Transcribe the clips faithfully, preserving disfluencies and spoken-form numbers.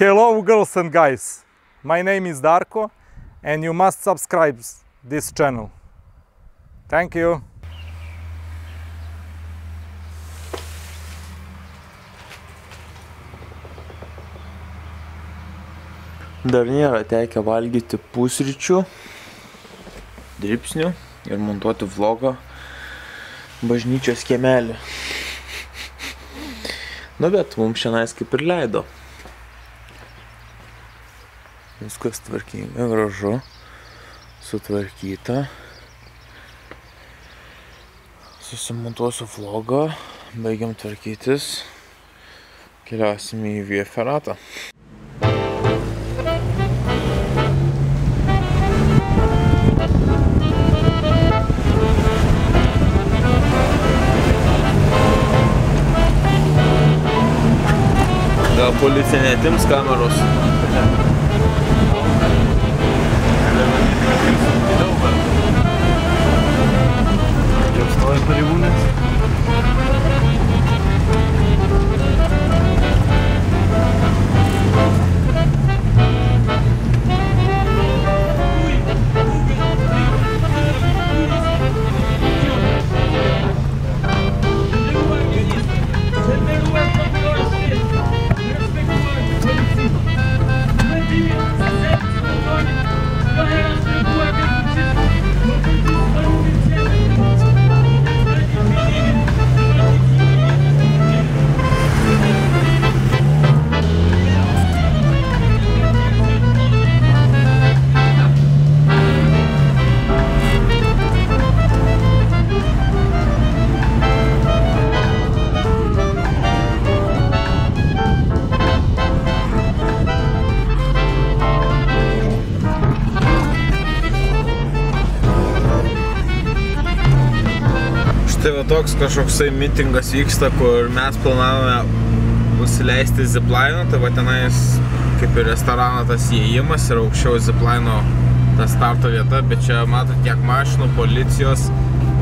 Hello girls and guys, my name is Darko and you must subscribe this channel. Thank you. Dar nėra tekę valgyti pusryčių, dripsnių ir montuoti vlogą bažnyčios kiemelį. Nu bet mums šiandien kaip ir leido. Viskas tvarkinga, gražu, sutvarkyta. Susimontuosiu vlogą, baigiam tvarkytis, keliausim į VIA ferratą. Gal policija neatims kameros? Toks kažkoksai mitingas vyksta, kur mes planavome nusileisti ziplainą, tai va tenais kaip ir restorano tas įėjimas ir aukščiau ziplaino ta starto vieta, bet čia matot tiek mašinų, policijos,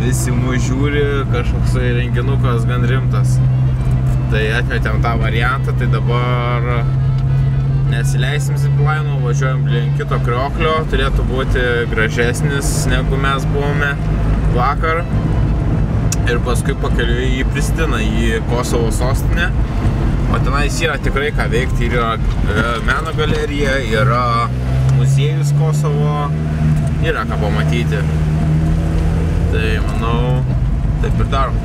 visi mūsų žiūri, kažkoksai renginukas gan rimtas. Tai atmetėm tą variantą, tai dabar nesileisim ziplaino, važiuojam link kito krioklio, turėtų būti gražesnis negu mes buvome vakar. Ir paskui pakeliu į Prištiną, į Kosovo sostinę. O tenais yra tikrai ką veikti. Yra meno galerija, yra muziejus Kosovo, yra ką pamatyti. Tai manau, taip ir darom.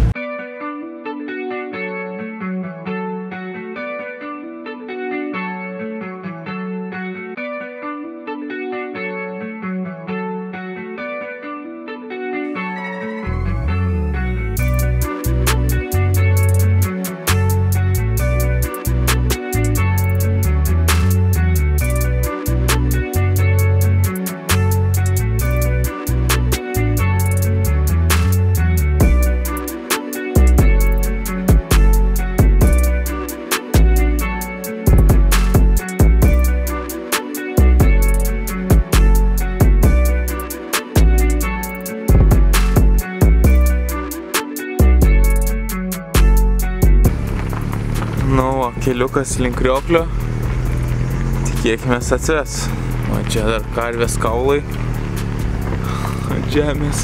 Keliukas link krioklio, tikėkimės atsves. O čia dar karvės kaulai ant žemės.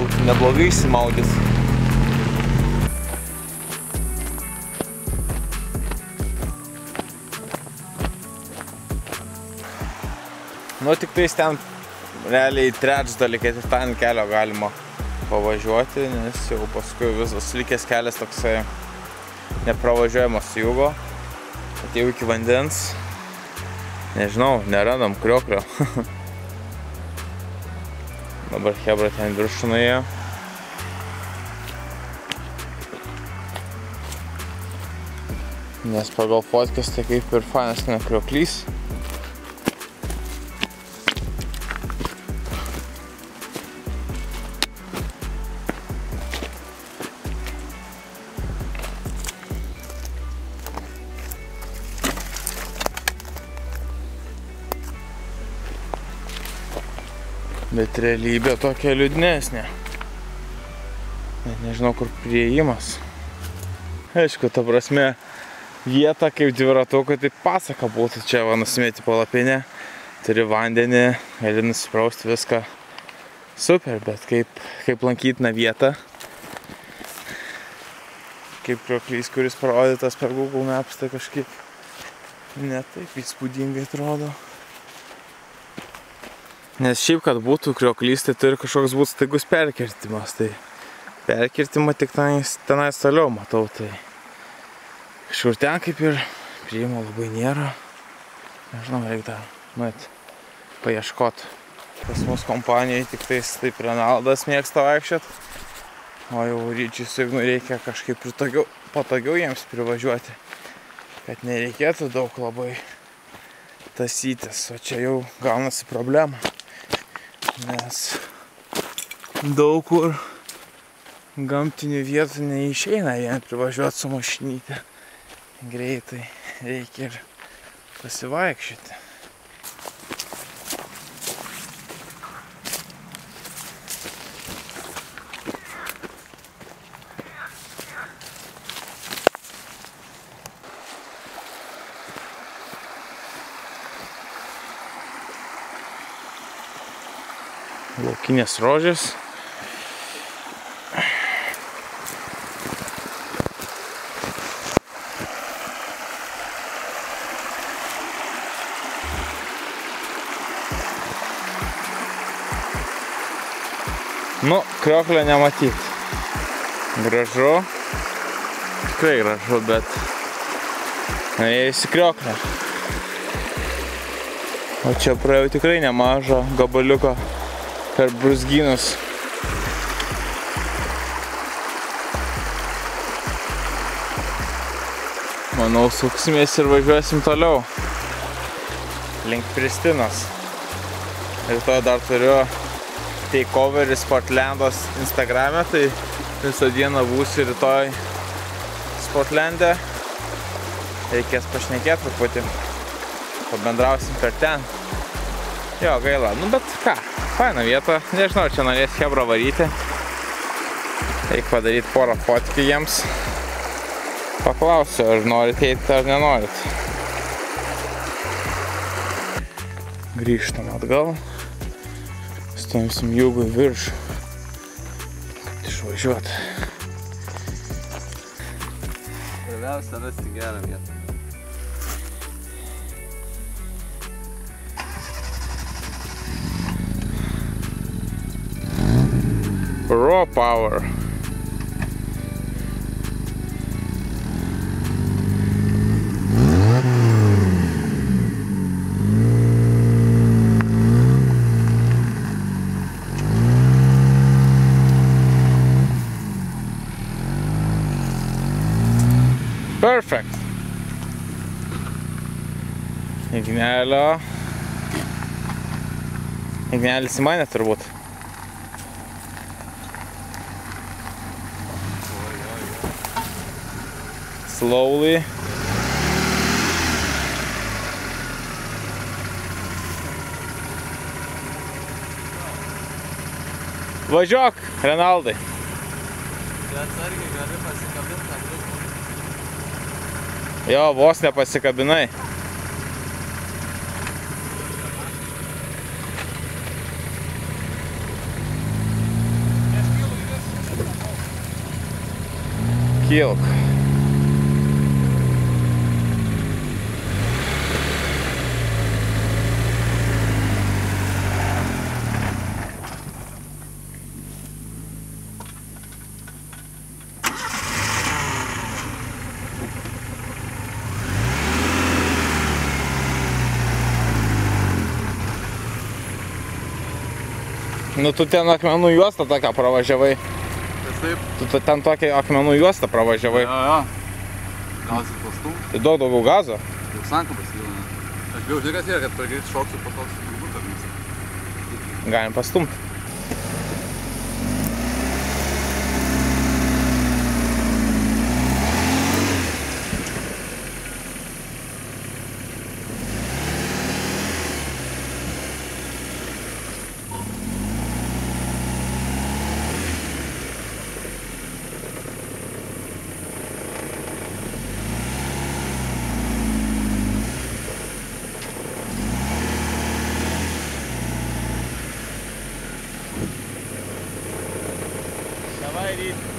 Būtų neblogai išsimaudys. Nu tik tais ten realiai trečdalį ketvirtadienį kelio galima pavažiuoti, nes jau paskui visas likęs kelias toksai nepravažiuojamas jugo. Atėjau iki vandens, nežinau, nerandam krioklio. Dabar hebra ten viršūnėje. Nes pagal fotkas tai kaip ir fainas ne krioklys. Bet realybė tokia liūdnesnė. Nežinau, kur prieimas. Aišku, ta prasme, vieta kaip dviratukai, tai pasaka būtų čia, va, nusimėti palapinę, turi vandenį, gali nusiprausti viską. Super, bet kaip, kaip lankytina vieta, kaip krioklys, kuris parodytas per Google Maps, tai kažkaip ne taip įspūdingai atrodo. Nes šiaip, kad būtų krioklys, tai turi kažkoks būtų staigus perkirtimas, tai perkirtimą tik tenais toliau matau, tai kažkur ten kaip ir priimo labai nėra. Nežinau, reikia dar, nuėt, paieškot. Pas mus kompanijai tik tais taip Reinaldas mėgsta vaikščiot, o jau ryčiui su Ignu reikia kažkaip patogiau jiems privažiuoti, kad nereikėtų daug labai tasytis, o čia jau gaunasi problema. Nes daug kur gamtinių vietų neišeina jie privažiuoti su mašinyte. Greitai reikia ir pasivaikščioti. Laukinės rožės. Nu, krioklio nematyt. Gražu. Tikrai gražu, bet nuėjus į krioklio. O čia praėjau tikrai nemažo gabaliuko per bruzgynus. Manau, suksimės ir važiuosim toliau link Prištinos. Ir to dar turiu takeoverį Sportlandos Instagrame, tai visą dieną būsiu rytoj Sportlande. Reikės pašnekėti truputį, pabendrausim per ten. Jo, gaila, nu bet ką, faina vieta, nežinau, čia norės hebra varyti. Reikia padaryti porą fotkį jiems. Paklausiu, ar norit eiti, ar nenorit. Grįžtam atgal. Stumsim jūgų į viršų, kad išvažiuot. Svarbiausia rasti gerą vietą. Raw power. Perfect. Ignelio. Ignelis į mane turbūt. Slowly. Važiuok, Reinaldai. Jo, vos nepasikabinai. Kilk. Nu, tu ten akmenų juostą tokią pravažiavai. Taip, taip. Tu ten tokią akmenų juostą pravažiavai. Jo, jo. Gazas pastų. Tai daug daugiau gazo? Daug sankubas jau, ne. Aš bijau, žinai, kad jie, kad per greit šoksiu po toks būtų ar visą. Galim pastumti. ditë.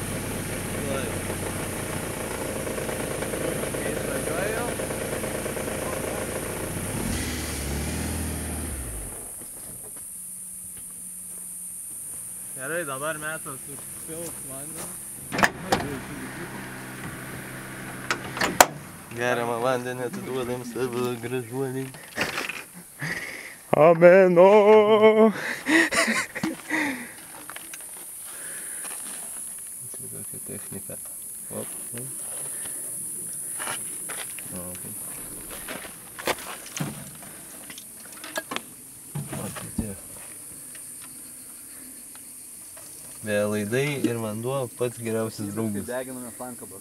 Kërëj, da bërë me atë të shpilë të landën. Gara më landën e të duelim së vë grëzhuelim. Ameno! Техника. Оп, оп. Окей. Вот здесь. Велидей Ирмандуа pats geriausias draugas. Deginame flanką bro.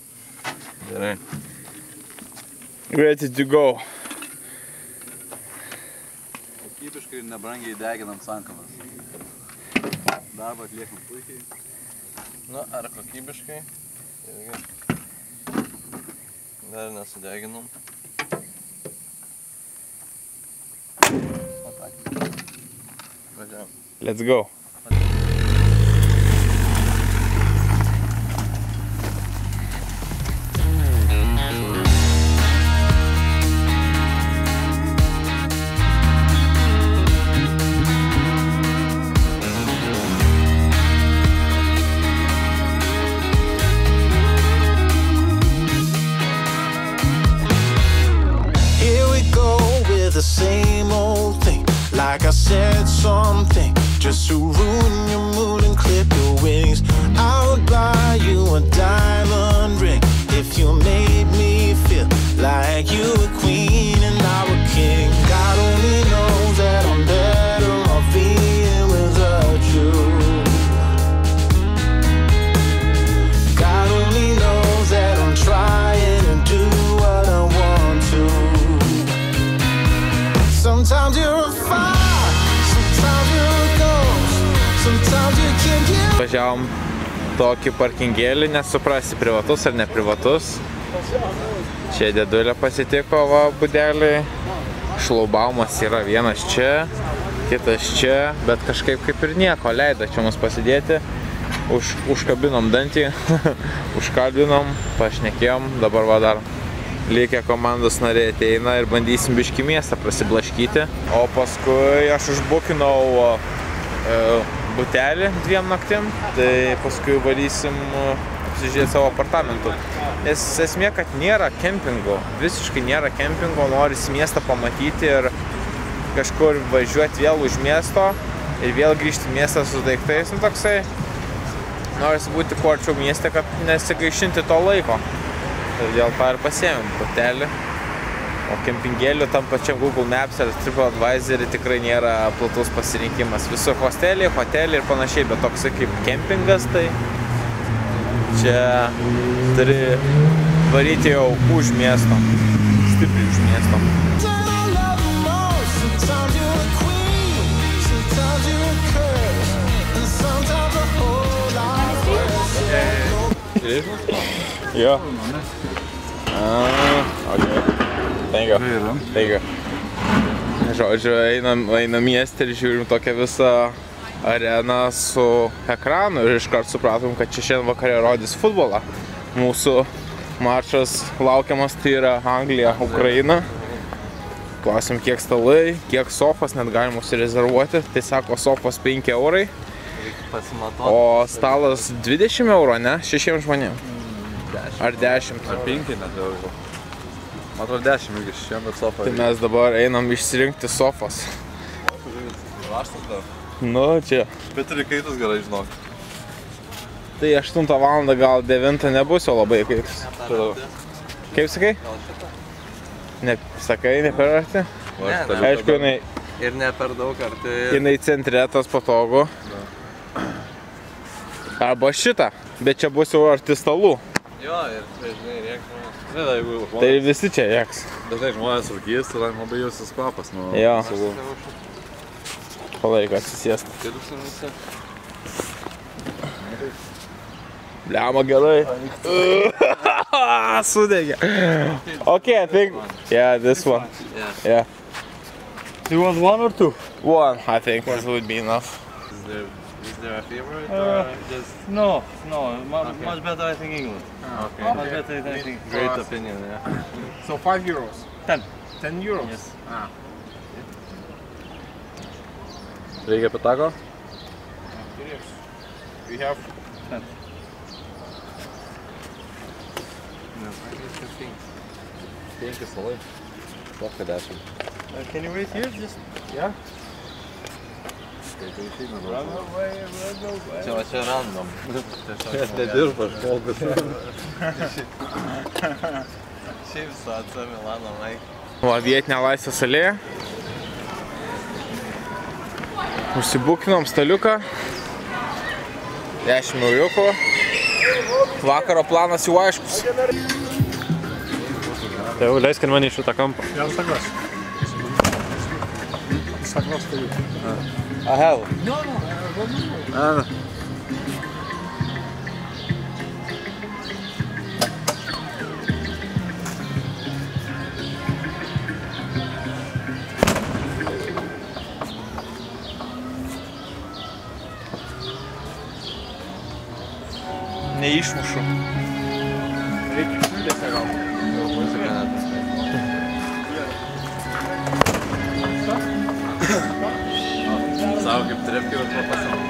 Gerai. Ready to go. Kokybiškai ir nebrangiai deginam flanką. Darbą atliekam puikiai. Nu, ar kokybiškai, dar nesudeginom. Let's go! The same old thing, like I said something, just to ruin your mood and clip your wings. I would buy you a diamond ring if you made me feel like you were queen and I were king. God only knows that I'm better off being without you. God only knows that I'm trying to do what I want to. Sometimes you're a fire, sometimes you're a ghost, sometimes you can give. Važiavom tokį parkingėlį, nesuprasi privatus ar neprivatus. Čia dėdulė pasitiko, va, būdelį. Šlaubaumas yra vienas čia, kitas čia, bet kažkaip kaip ir nieko, leido čia mums pasidėti. Užkabinom dantį, užkalbinom, pašnekėjom, dabar va dar. Likę komandos nariai ateina ir bandysim biškį miestą prasiblaškyti. O paskui aš užbukinau butelį dviem naktim, tai paskui valysim apsižiūrėti savo apartamentų. Nes esmė, kad nėra kempingo, visiškai nėra kempingo, norisi miestą pamatyti ir kažkur važiuoti vėl už miesto ir vėl grįžti į miestą su daiktais, nu toksai. Norisi būti kuo arčiau mieste, kad nesigaišinti to laiko. Todėl tą ir pasiėmėm butelį, o kempingėlių tam pačiam Google Maps ar Trip Advisory tikrai nėra platus pasirinkimas. Visur hosteliai, hoteliai ir panašiai, bet toksai kaip kempingas, tai čia turi varyti jau už miesto, stipriai už miesto. Yeah. Ah, okay. Thank you. Thank you. Žodžiu, einam miestį ir žiūrim tokią visą areną su ekranu ir iškart supratom, kad čia šiandien vakare rodys futbolą. Mūsų maršas laukiamas, tai yra Anglija, Ukraina. Klausim, kiek stalai, kiek sofas, net galim užsirezervuoti. Tai sako, sofas penki eurai. O stalas dvidešimt eurų, ne? Šešiem žmonėm. Ar dešimt? Ar penki net eurų. Matau dešimt irgi šešiem, bet sofa. Tai mes dabar einam išsirinkti sofas. Laštas dar. Nu, čia. Bet turi kaitus gerai, žinok. Tai aštuntą valandą, gal devintą nebus jau labai kaitus. Kaip sakai? Sakai, ne per arti? Aišku, jinai... Ir ne per daug arti. Jinai centre, tas patogu. Arba šitą, bet čia bus jau arti stalų. Jo, ir tai žinai, rėks. Tai visi čia rėks. Dažnai žmonės rūkys, tai labai jausis kvapas nuo stalų. Palaiko atsisėsti. Kėduksim visi. Bliama gerai. Sudegė. Ok, I think... Yeah, this one. Yeah. Do you want one or two? One, I think. That would be enough. Is there a favorite uh, or just... No, no, much, okay. much better I think English. Ah, okay. Much okay. better I think. Great awesome. Opinion, yeah. So five euros? ten. ten euros? Yes. Ah. Riga Patago? We have... ten. No, I need to think. Think is solid. Look at that one. Can you wait here? Just... Yeah. Run away, run away. So it's a random. Yes, they do for focus. Chips are so random, like. Владетня лайса соле. Užsibuknom staliuką. dešimt eurukų. Vakaro planas jau aiškus. Tai jau leiskin man į šitą kampą. Jau sakras. Sakras tai jau. I have. No, no, no, no. Ne išmušu. Reikia šildėse gal. Jau muzika nepaskaitė. Sau kaip trepkiu ir tuo pasaulio.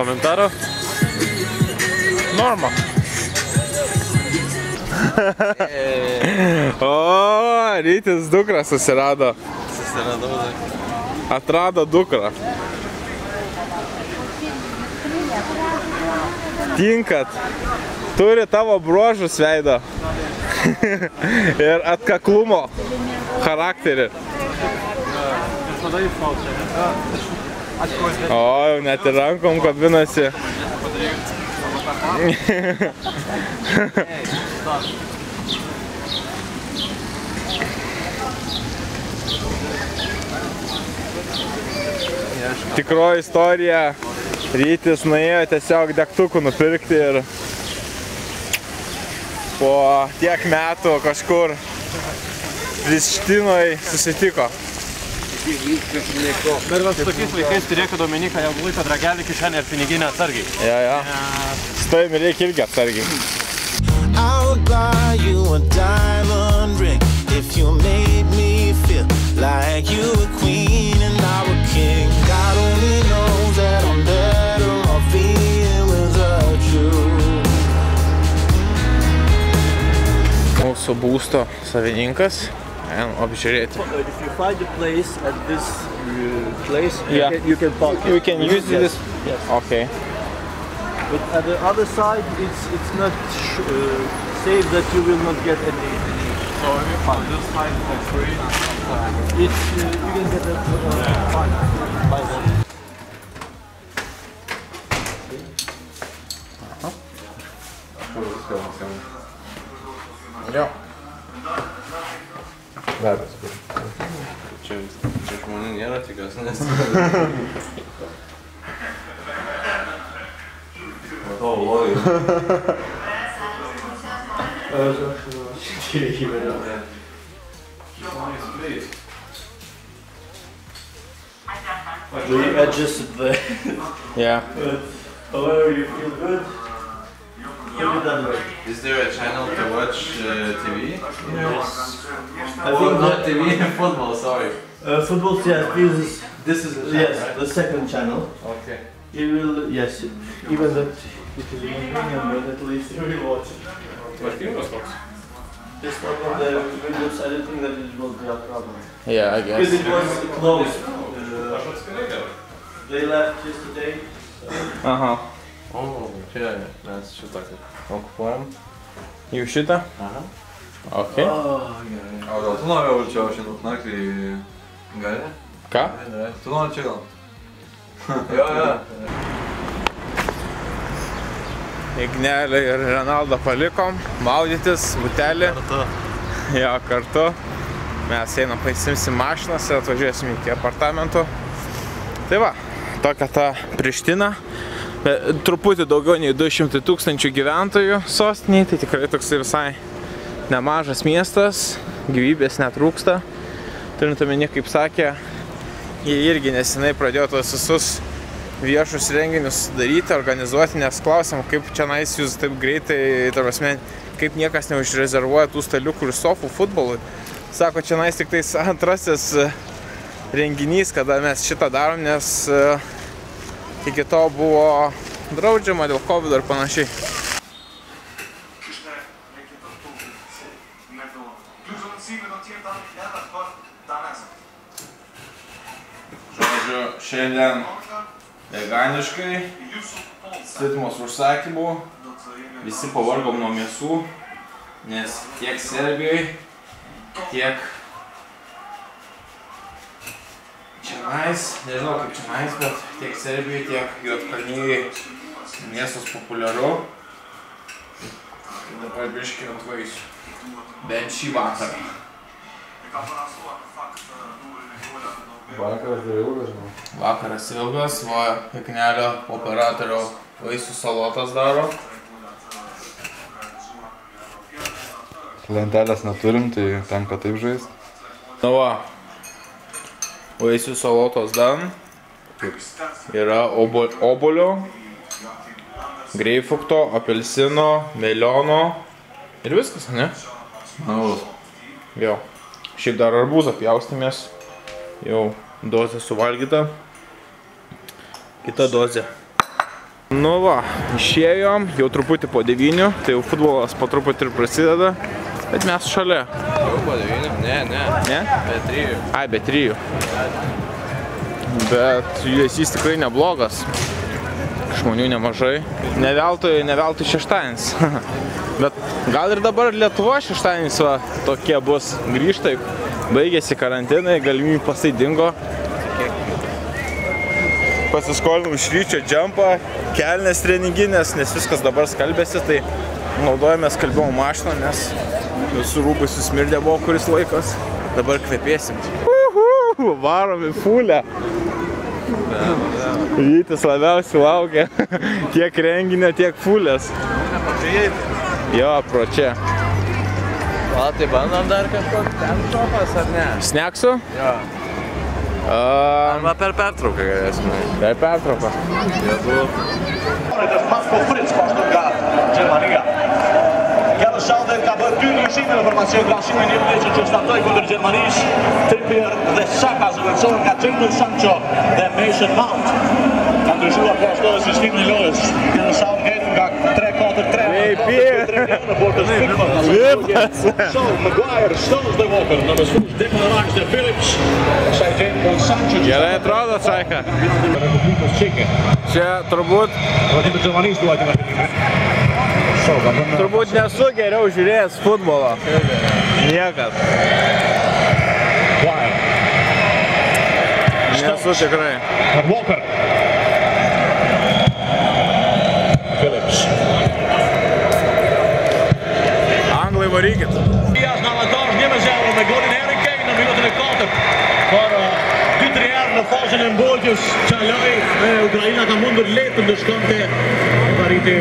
Komentarów? Norma. O, rytis dukra susirado. Susirado. Atrado dukra. Tinkat. Turi tavo bruožus veido. Ir atkaklumo charakterį. O, jau net ir rankom kabinasi. Tikroji istorija. Rytis nuėjo tiesiog degtukų nupirkti ir po tiek metų kažkur Prištinoj susitiko. Ir su tokiais laikais turėk Dominiką jau laiką dragelį kišenį ir piniginę atsargiai. Ja, ja. Stojami reikia irgi atsargiai. Mūsų būsto savininkas. If you find a place at this place, yeah. you, can, you can park it. You can use yes. this? Yes. Okay. But at the other side, it's it's not sh uh, safe that you will not get any. any so if you find this side for free, it's, uh, you can get a uh, fine by that. Uh-huh. Yeah. Labas. Čia žmonių nėra tikas, nes... Matau, logiai. Aš šitai įvedau. We adjusted the... Yeah. But however you feel good, is there a channel to watch uh, T V? Yes. I think oh, not T V, football, sorry. Uh, football, yes, this is, this is the, yes, right? The second channel. Okay. You will, yes, even that if you remember, at least you will watch it. But you must watch. This one on the Windows, I don't think that it will be a problem. Yeah, I guess. Because it was closed. Uh, they left yesterday. So. Uh-huh. O, čia mes šitą okupuojam. Jau šitą? Aha. Ok. O, gal tu nori čia šiandien naktį gali? Ką? Tu nori čia gal? Jo, jo. Ignelį ir Reinaldą palikom, maudytis, butelį. Kartu. Jo, kartu. Mes einam pasimsim mašinas ir atvažiuosim iki apartamentų. Tai va, tokia ta Priština. Truputį daugiau nei du šimtai tūkstančių gyventojų sostinėj, tai tikrai toks visai nemažas miestas, gyvybės netrūksta. Turint omeny, kaip sakė, jie irgi nesenai pradėjo tuos visus viešus renginius daryti, organizuoti, nes klausim, kaip čia nais jūs taip greitai, ta prasme, kaip niekas neužrezervuoja tų staliukų ir sofų futbolui. Sako, čia nais tik tais antrasis renginys, kada mes šitą darom, nes iki to buvo draudžiama dėl COVID ir panašiai. Žodžiu, šiandien veganiškai, svetimos užsakymų, visi pavargom nuo mėsų, nes tiek Serbijoj, tiek čionais, nežinau kaip čionais, bet tiek Serbijoj, tiek Juodkalnijoj mėsos populiaru. Dabar biškį atvaisiu, bent šį vakarą. Vakaras yra ilgas, žinau. Vakaras ilgas, va, Ignelio operatorių vaisių salotas daro. Lentelės neturim, tai tenka taip žaist. Na va, vaisių salotos dan yra obolio, greifukto, apelsino, meliono ir viskas, ne? Na, jo. Šiaip dar arbūzą pjaustimės. Jau dozė suvalgyta, kita dozė. Nu va, išėjom, jau truputį po devynių, tai jau futbolas po truputį ir prasideda, bet mes šalia. Jau po devynių? Ne, ne, ne? Be trijų. Ai, be trijų. Bet judesys tikrai neblogas, žmonių nemažai. Ne veltui šeštadienis, bet gal ir dabar Lietuva šeštadienis va tokie bus grįžtai. Baigėsi karantinai, galimybė pasai dingo. Pasiskolinau iš ryčio džempą, kelnes treninginės, nes viskas dabar skalbėsi, tai naudojame skalbimo mašiną, nes visų rūbai susmirdė buvo kuris laikas. Dabar kvepėsim. Uhu, varom į fulę. Vytis labiausiai laukia tiek renginio, tiek fulės. Jo, pro čia. O, tai bandom dar kažkoks snacks ar ne? Snacksų? Jo. Arba per pertrauką galėsime. Per pertrauką. Jėdu. Gerai atrodo, Čaika. Čia turbūt Turbūt nesu geriau žiūrėjęs futbolo. Niekas. Nesu tikrai. Anglai varykit. Fauzen en boordjes, Čalai, Ukraina tam onder leten, dus kan de variëte,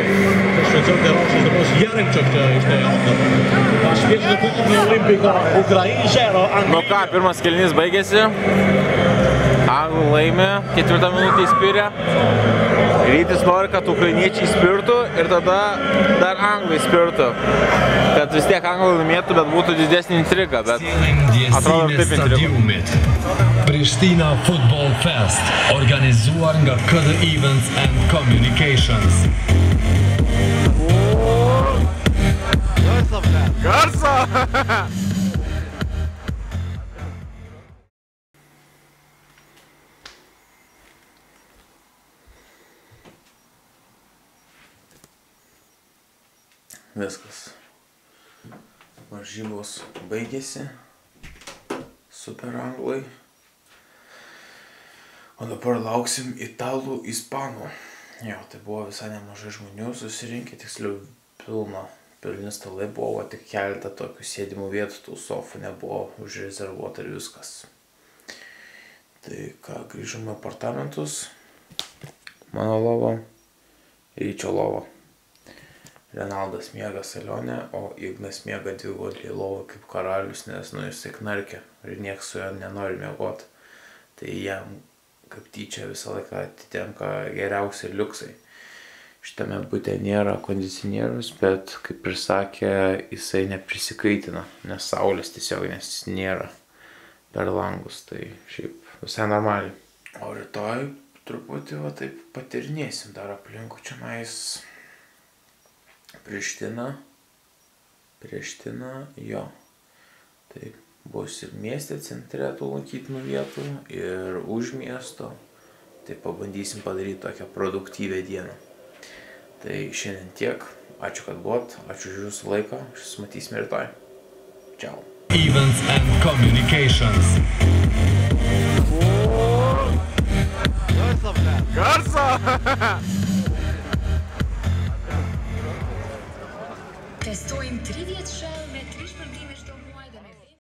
dus het zijn de Russen, dat was Jarenchuk, is de ander. Maar speelt de volgende Olympica, Oekraïne zero. Nu ką, pirmas kėlinys baigėsi, Anglai laimė, ketvirtą minutę įspyrė, Rytis nori, kad ukrainiečiai spirtų ir tada dar Anglai spirtų, kad vis tiek Anglai laimėtų, bet būtų didesnį intrigą, bet atrodo taip intrigą. Priština Football Fest, organizuar nga K D Events and Communications. Garso! Viskas. Varžybos baigėsi. Super anglai. O dabar lauksim italų, ispanų. Jo, tai buvo visai nemažai žmonių susirinkę, tiksliau pilna pilni stalai buvo, tik keletą tokių sėdimų vietų, tų sofų nebuvo užrezervuota ir viskas. Tai ką, grįžome į apartamentus, mano lova, Ryčio lova. Reinaldas miega salone, o Ignas miega dvigotlį lovą kaip karalius, nes nu jis tik narkia ir nieks su jo nenori miegoti. Tai jam kaip tyčia visą laiką atitenka geriausiai liuksai. Šitame bute nėra kondicionierius, bet kaip ir sakė, jisai neprisikaitina, nes saulės tiesiog nes nėra per langus, tai šiaip visai normaliai. O rytoj truputį va taip patirnėsim dar aplinkų čia mais. Priština, Priština, jo, tai bus ir mieste centre tų lankytinų vietų, ir už miesto, tai pabandysim padaryti tokią produktyvę dieną. Tai šiandien tiek, ačiū kad buvot, ačiū už jūsų laiką, susimatysime rytoj. Ciao. Events and Communications. Garza! Testojmë tri vjetë shell me tri shpërdimesh